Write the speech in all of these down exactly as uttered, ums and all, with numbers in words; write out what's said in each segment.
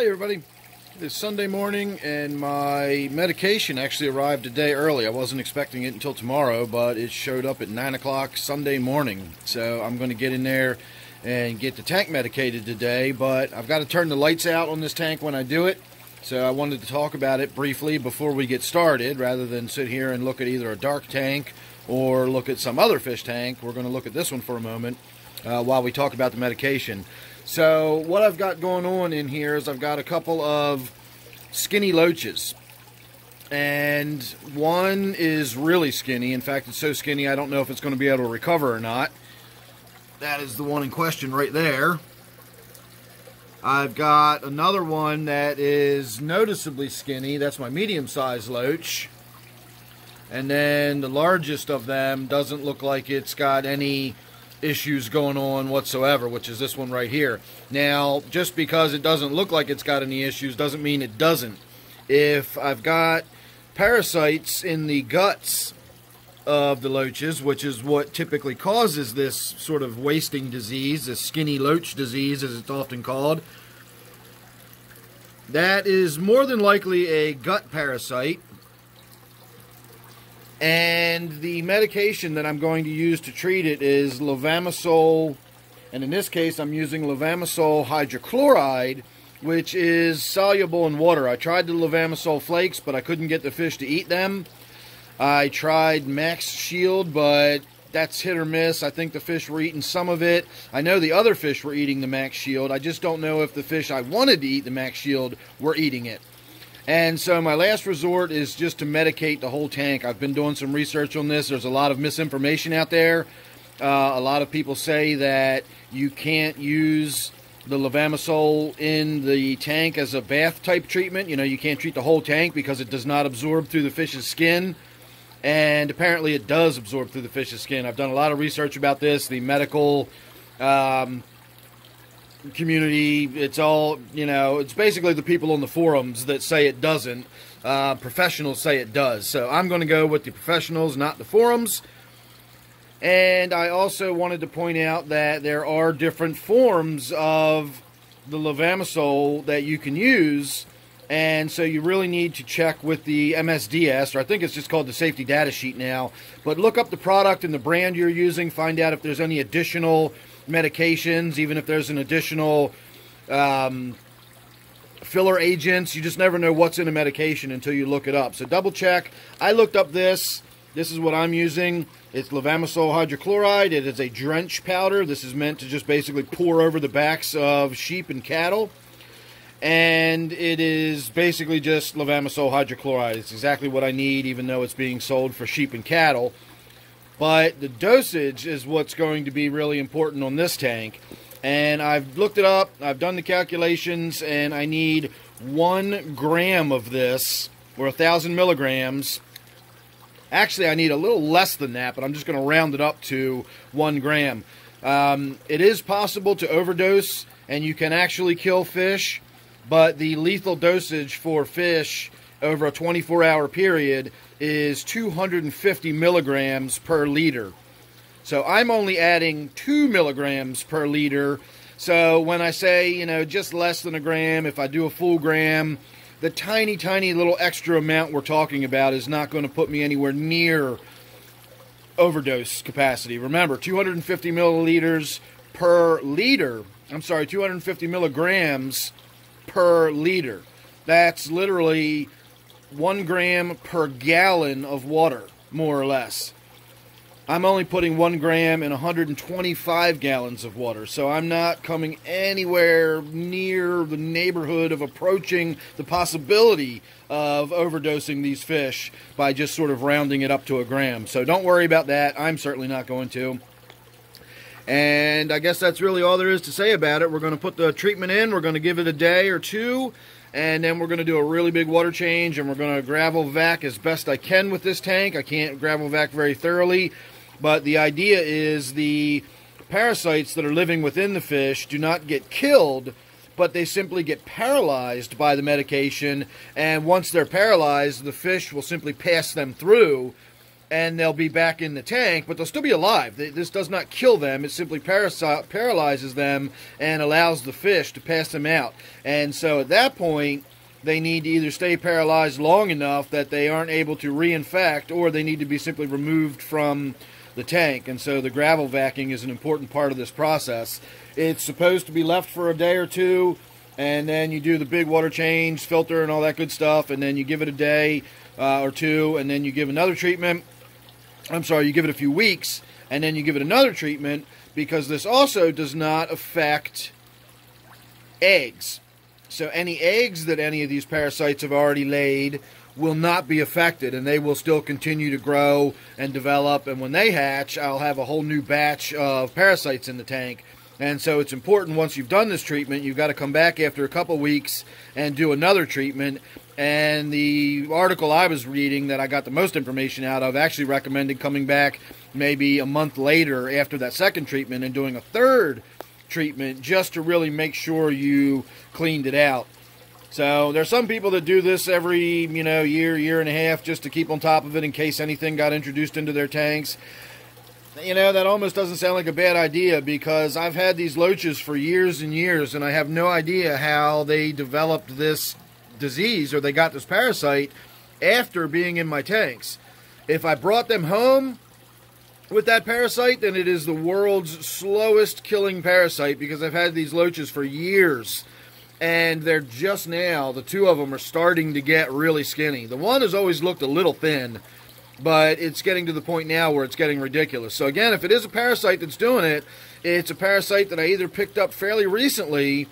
Hey everybody, it's Sunday morning and my medication actually arrived a day early. I wasn't expecting it until tomorrow, but it showed up at nine o'clock Sunday morning. So I'm going to get in there and get the tank medicated today, but I've got to turn the lights out on this tank when I do it. So I wanted to talk about it briefly before we get started, rather than sit here and look at either a dark tank or look at some other fish tank. We're going to look at this one for a moment uh, while we talk about the medication. So what I've got going on in here is I've got a couple of skinny loaches, and one is really skinny. In fact, it's so skinny I don't know if it's going to be able to recover or not. That is the one in question right there. I've got another one that is noticeably skinny. That's my medium-sized loach, and then the largest of them doesn't look like it's got any issues going on whatsoever, which is this one right here. Now, just because it doesn't look like it's got any issues doesn't mean it doesn't. If I've got parasites in the guts of the loaches, which is what typically causes this sort of wasting disease, this skinny loach disease as it's often called, that is more than likely a gut parasite. And the medication that I'm going to use to treat it is levamisole, and in this case I'm using levamisole hydrochloride, which is soluble in water. I tried the levamisole flakes, but I couldn't get the fish to eat them. I tried Max Shield, but that's hit or miss. I think the fish were eating some of it. I know the other fish were eating the Max Shield. I just don't know if the fish I wanted to eat the Max Shield were eating it. And so my last resort is just to medicate the whole tank. I've been doing some research on this. There's a lot of misinformation out there. Uh, a lot of people say that you can't use the levamisole in the tank as a bath type treatment. You know, you can't treat the whole tank because it does not absorb through the fish's skin. And apparently it does absorb through the fish's skin. I've done a lot of research about this. The medical um, community, it's all, you know, it's basically the people on the forums that say it doesn't. Uh, professionals say it does. So I'm going to go with the professionals, not the forums. And I also wanted to point out that there are different forms of the levamisole that you can use. And so you really need to check with the M S D S, or I think it's just called the safety data sheet now. But look up the product and the brand you're using. Find out if there's any additional medications, even if there's an additional um, filler agents. You just never know what's in a medication until you look it up. So double check. I looked up this. This is what I'm using. It's levamisole hydrochloride. It is a drench powder. This is meant to just basically pour over the backs of sheep and cattle. And it is basically just levamisole hydrochloride. It's exactly what I need, even though it's being sold for sheep and cattle. But the dosage is what's going to be really important on this tank. And I've looked it up, I've done the calculations, and I need one gram of this, or a thousand milligrams. Actually, I need a little less than that, but I'm just going to round it up to one gram. Um, it is possible to overdose, and you can actually kill fish. But the lethal dosage for fish over a twenty-four hour period is two hundred fifty milligrams per liter. So I'm only adding two milligrams per liter. So when I say, you know, just less than a gram, if I do a full gram, the tiny, tiny little extra amount we're talking about is not going to put me anywhere near overdose capacity. Remember, two hundred fifty milliliters per liter. I'm sorry, two hundred fifty milligrams per liter. That's literally one gram per gallon of water, more or less. I'm only putting one gram in one hundred twenty-five gallons of water, so I'm not coming anywhere near the neighborhood of approaching the possibility of overdosing these fish by just sort of rounding it up to a gram. So don't worry about that. I'm certainly not going to. And I guess that's really all there is to say about it. We're going to put the treatment in, we're going to give it a day or two, and then we're going to do a really big water change, and we're going to gravel vac as best I can with this tank. I can't gravel vac very thoroughly, but the idea is the parasites that are living within the fish do not get killed, but they simply get paralyzed by the medication, and once they're paralyzed, the fish will simply pass them through and they'll be back in the tank, but they'll still be alive. They, this does not kill them. It simply parasite, paralyzes them and allows the fish to pass them out. And so at that point, they need to either stay paralyzed long enough that they aren't able to reinfect, or they need to be simply removed from the tank. And so the gravel vacuuming is an important part of this process. It's supposed to be left for a day or two, and then you do the big water change, filter and all that good stuff, and then you give it a day uh, or two, and then you give another treatment. I'm sorry, you give it a few weeks, and then you give it another treatment, because this also does not affect eggs. So any eggs that any of these parasites have already laid will not be affected, and they will still continue to grow and develop, and when they hatch, I'll have a whole new batch of parasites in the tank. And so it's important, once you've done this treatment, you've got to come back after a couple weeks and do another treatment. And the article I was reading that I got the most information out of actually recommended coming back maybe a month later after that second treatment and doing a third treatment just to really make sure you cleaned it out. So there's some people that do this every, you know, year, year and a half, just to keep on top of it in case anything got introduced into their tanks. You know, that almost doesn't sound like a bad idea, because I've had these loaches for years and years, and I have no idea how they developed this disease, or they got this parasite after being in my tanks. If I brought them home with that parasite, then it is the world's slowest killing parasite, because I've had these loaches for years, and they're just now, the two of them are starting to get really skinny. The one has always looked a little thin, but it's getting to the point now where it's getting ridiculous. So again, if it is a parasite that's doing it, it's a parasite that I either picked up fairly recently,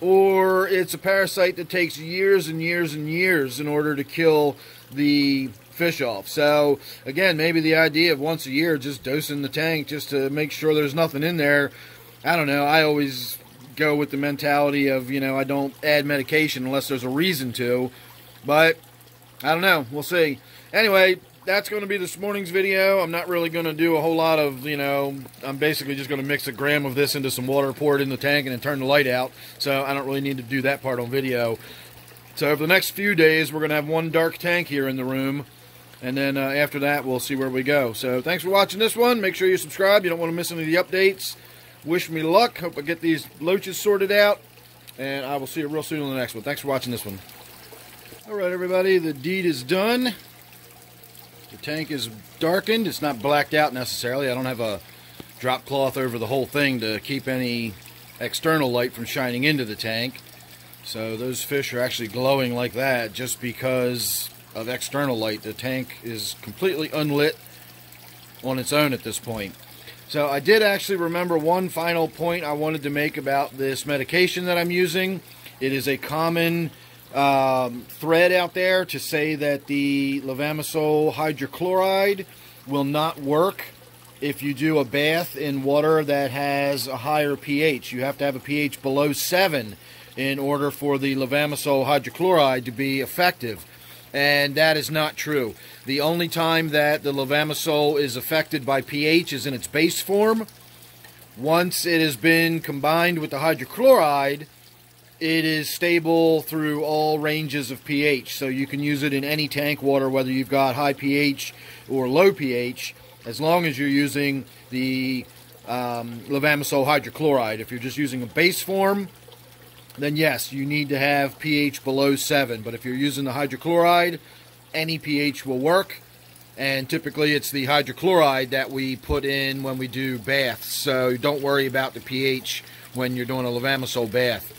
or it's a parasite that takes years and years and years in order to kill the fish off. So again, maybe the idea of once a year just dosing the tank just to make sure there's nothing in there. I don't know. I always go with the mentality of, you know, I don't add medication unless there's a reason to. But I don't know. We'll see. Anyway, that's going to be this morning's video. I'm not really going to do a whole lot of, you know, I'm basically just going to mix a gram of this into some water, pour it in the tank, and then turn the light out. So I don't really need to do that part on video. So over the next few days, we're going to have one dark tank here in the room. And then uh, after that, we'll see where we go. So thanks for watching this one. Make sure you subscribe. You don't want to miss any of the updates. Wish me luck. Hope I get these loaches sorted out. And I will see you real soon on the next one. Thanks for watching this one. All right, everybody. The deed is done. The tank is darkened. It's not blacked out necessarily. I don't have a drop cloth over the whole thing to keep any external light from shining into the tank. So those fish are actually glowing like that just because of external light. The tank is completely unlit on its own at this point. So I did actually remember one final point I wanted to make about this medication that I'm using. It is a common Um, thread out there to say that the levamisole hydrochloride will not work if you do a bath in water that has a higher pH. You have to have a pH below seven in order for the levamisole hydrochloride to be effective, and that is not true. The only time that the levamisole is affected by pH is in its base form. Once it has been combined with the hydrochloride, it is stable through all ranges of pH, so you can use it in any tank water, whether you've got high pH or low pH, as long as you're using the um, levamisole hydrochloride. If you're just using a base form, then yes, you need to have pH below seven. But if you're using the hydrochloride, any pH will work. And typically it's the hydrochloride that we put in when we do baths, so don't worry about the pH when you're doing a levamisole bath.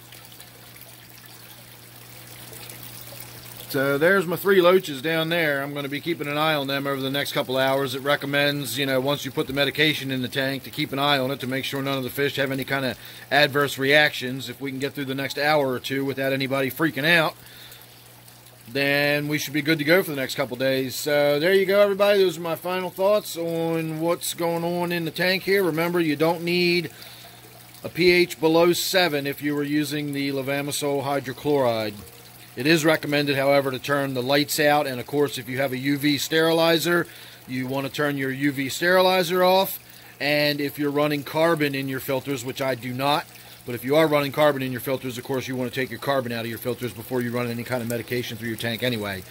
So there's my three loaches down there. I'm going to be keeping an eye on them over the next couple hours. It recommends, you know, once you put the medication in the tank, to keep an eye on it to make sure none of the fish have any kind of adverse reactions. If we can get through the next hour or two without anybody freaking out, then we should be good to go for the next couple days. So there you go, everybody. Those are my final thoughts on what's going on in the tank here. Remember, you don't need a pH below seven if you were using the levamisole hydrochloride. It is recommended, however, to turn the lights out, and of course, if you have a U V sterilizer, you want to turn your U V sterilizer off, and if you're running carbon in your filters, which I do not, but if you are running carbon in your filters, of course, you want to take your carbon out of your filters before you run any kind of medication through your tank anyway.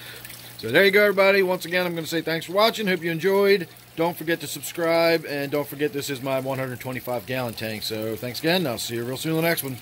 So there you go, everybody. Once again, I'm going to say thanks for watching. Hope you enjoyed. Don't forget to subscribe, and don't forget this is my one hundred twenty-five gallon tank. So thanks again. I'll see you real soon in the next one.